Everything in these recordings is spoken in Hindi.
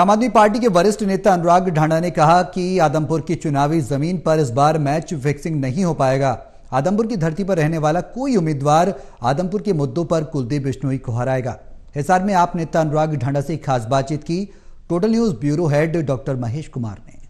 आम आदमी पार्टी के वरिष्ठ नेता अनुराग ढांडा ने कहा कि आदमपुर की चुनावी जमीन पर इस बार मैच फिक्सिंग नहीं हो पाएगा। आदमपुर की धरती पर रहने वाला कोई उम्मीदवार आदमपुर के मुद्दों पर कुलदीप बिश्नोई को हराएगा। हिसार में आप नेता अनुराग ढांडा से खास बातचीत की total news bureau head doctor Mahesh Kumar ने।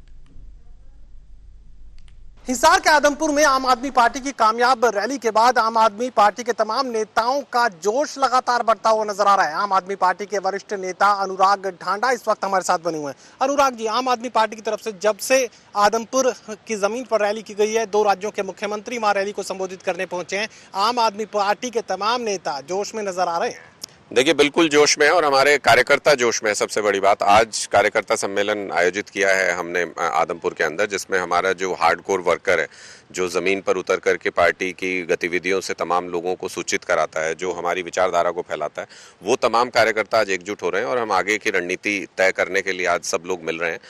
हिसार के आदमपुर में आम आदमी पार्टी की कामयाब रैली के बाद आम आदमी पार्टी के तमाम नेताओं का जोश लगातार बढ़ता हुआ नजर आ रहा है। आम आदमी पार्टी के वरिष्ठ नेता अनुराग ढांडा इस वक्त हमारे साथ बने हुए हैं। अनुराग जी, आम आदमी पार्टी की तरफ से जब से आदमपुर की जमीन पर रैली की गई है, दो राज्यों के मुख्यमंत्री वहां रैली को संबोधित करने पहुंचे हैं, आम आदमी पार्टी के तमाम नेता जोश में नजर आ रहे हैं? देखिए, बिल्कुल जोश में है और हमारे कार्यकर्ता जोश में है। सबसे बड़ी बात, आज कार्यकर्ता सम्मेलन आयोजित किया है हमने आदमपुर के अंदर, जिसमें हमारा जो हार्डकोर वर्कर है, जो ज़मीन पर उतर कर के पार्टी की गतिविधियों से तमाम लोगों को सूचित कराता है, जो हमारी विचारधारा को फैलाता है, वो तमाम कार्यकर्ता आज एकजुट हो रहे हैं और हम आगे की रणनीति तय करने के लिए आज सब लोग मिल रहे हैं।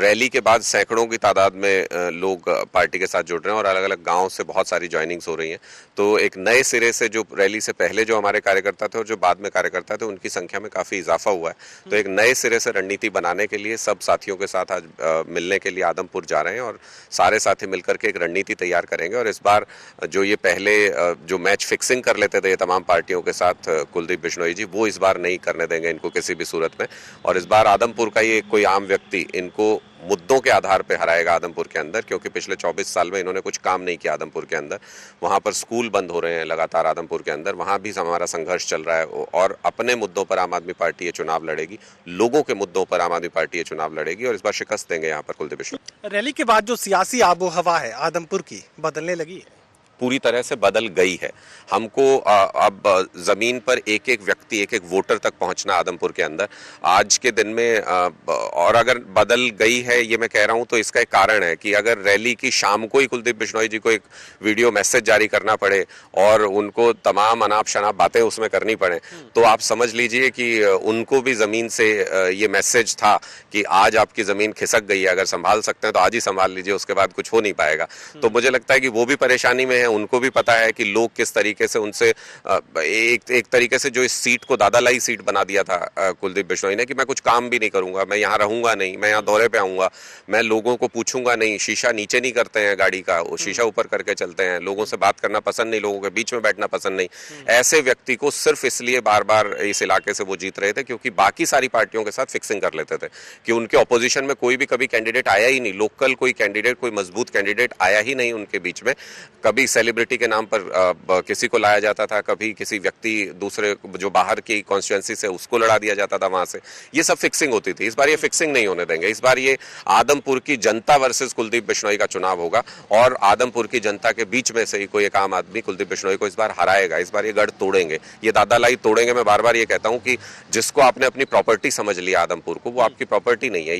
रैली के बाद सैकड़ों की तादाद में लोग पार्टी के साथ जुड़ रहे हैं और अलग अलग गाँव से बहुत सारी ज्वाइनिंग्स हो रही हैं। तो एक नए सिरे से, जो रैली से पहले जो हमारे कार्यकर्ता थे और जो बाद कार्यकर्ता थे, उनकी संख्या में काफी इजाफा हुआ है। तो एक नए सिरे से रणनीति बनाने के लिए सब साथियों के साथ आज मिलने के लिए आदमपुर जा रहे हैं और सारे साथी मिलकर के एक रणनीति तैयार करेंगे। और इस बार जो ये पहले जो मैच फिक्सिंग कर लेते थे ये तमाम पार्टियों के साथ कुलदीप बिश्नोई जी, वो इस बार नहीं करने देंगे इनको किसी भी सूरत में। और इस बार आदमपुर का ये कोई आम व्यक्ति इनको मुद्दों के आधार पर हराएगा आदमपुर के अंदर, क्योंकि पिछले 24 साल में इन्होंने कुछ काम नहीं किया आदमपुर के अंदर। वहाँ पर स्कूल बंद हो रहे हैं लगातार आदमपुर के अंदर, वहाँ भी हमारा संघर्ष चल रहा है और अपने मुद्दों पर आम आदमी पार्टी ये चुनाव लड़ेगी, लोगों के मुद्दों पर आम आदमी पार्टी ये चुनाव लड़ेगी और इस बार शिकस्त देंगे यहाँ पर कुलदीप बिश्नोई। रैली के बाद जो सियासी आबो हवा है आदमपुर की, बदलने लगी है? पूरी तरह से बदल गई है। हमको अब ज़मीन पर एक एक व्यक्ति, एक एक वोटर तक पहुंचना आदमपुर के अंदर आज के दिन में, और अगर बदल गई है ये मैं कह रहा हूं तो इसका एक कारण है कि अगर रैली की शाम को ही कुलदीप बिश्नोई जी को एक वीडियो मैसेज जारी करना पड़े और उनको तमाम अनाप शनाप बातें उसमें करनी पड़े, तो आप समझ लीजिए कि उनको भी ज़मीन से ये मैसेज था कि आज आपकी ज़मीन खिसक गई है, अगर संभाल सकते हैं तो आज ही संभाल लीजिए, उसके बाद कुछ हो नहीं पाएगा। तो मुझे लगता है कि वो भी परेशानी में है, उनको भी पता है कि लोग किस तरीके से उनसे एक तरीके से जो इस सीट को दादालाई सीट बना दिया था कुलदीप बिश्नोई ने कि मैं कुछ काम भी नहीं करूंगा, मैं यहाँ रहूंगा नहीं, मैं यहाँ दौरे पे आऊंगा, मैं लोगों को पूछूंगा नहीं, शीशा नीचे नहीं करते हैं गाड़ी का, शीशा ऊपर करके चलते हैं, लोगों से बात करना पसंद नहीं, लोगों के बीच में बैठना पसंद नहीं। ऐसे व्यक्ति को सिर्फ इसलिए बार बार इस इलाके से वो जीत रहे थे क्योंकि बाकी सारी पार्टियों के साथ फिक्सिंग कर लेते थे कि उनके ऑपोजिशन में कोई भी कभी कैंडिडेट आया ही नहीं, लोकल कोई कैंडिडेट, कोई मजबूत कैंडिडेट आया ही नहीं उनके बीच में। कभी सेलिब्रिटी के नाम पर किसी को लाया जाता था, कभी किसी व्यक्ति दूसरे जो बाहर की कॉन्स्टिट्यूएंसी से उसको लड़ा दिया जाता था वहां से, ये सब फिक्सिंग होती थी। इस बार ये फिक्सिंग नहीं होने देंगे। इस बार ये आदमपुर की जनता वर्सेस कुलदीप बिश्नोई का चुनाव होगा और आदमपुर की जनता के बीच में से ही कोई एक आम आदमी कुलदीप बिश्नोई को इस बार हराएगा। इस बार ये गढ़ तोड़ेंगे, ये दादालाई तोड़ेंगे। मैं बार बार ये कहता हूँ कि जिसको आपने अपनी प्रॉपर्टी समझ लिया आदमपुर को, वो आपकी प्रॉपर्टी नहीं है।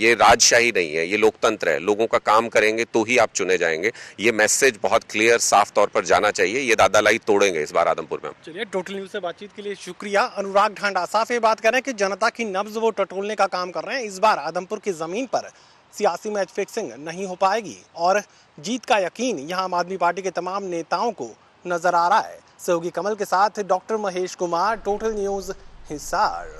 ये राजशाही नहीं है, ये लोकतंत्र है। लोगों का काम करेंगे तो ही आप चुने जाएंगे। ये मैसेज बहुत क्लियर साफ तौर पर जाना चाहिए। ये दादालाई तोड़ेंगे इस बार आदमपुर में। चलिए, टोटल न्यूज से बातचीत के लिए शुक्रिया। अनुराग ढांडा साफ ये बात कर रहे हैं कि जनता की नब्ज वो टटोलने का काम कर रहे हैं। इस बार आदमपुर की जमीन पर सियासी मैच फिक्सिंग नहीं हो पाएगी और जीत का यकीन यहाँ आम आदमी पार्टी के तमाम नेताओं को नजर आ रहा है। सहयोगी कमल के साथ doctor Mahesh Kumar, total news Hisar.